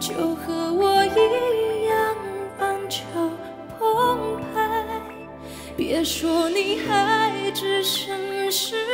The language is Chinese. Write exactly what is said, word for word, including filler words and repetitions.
就和我一样板潮澎湃。别说你还置身事外。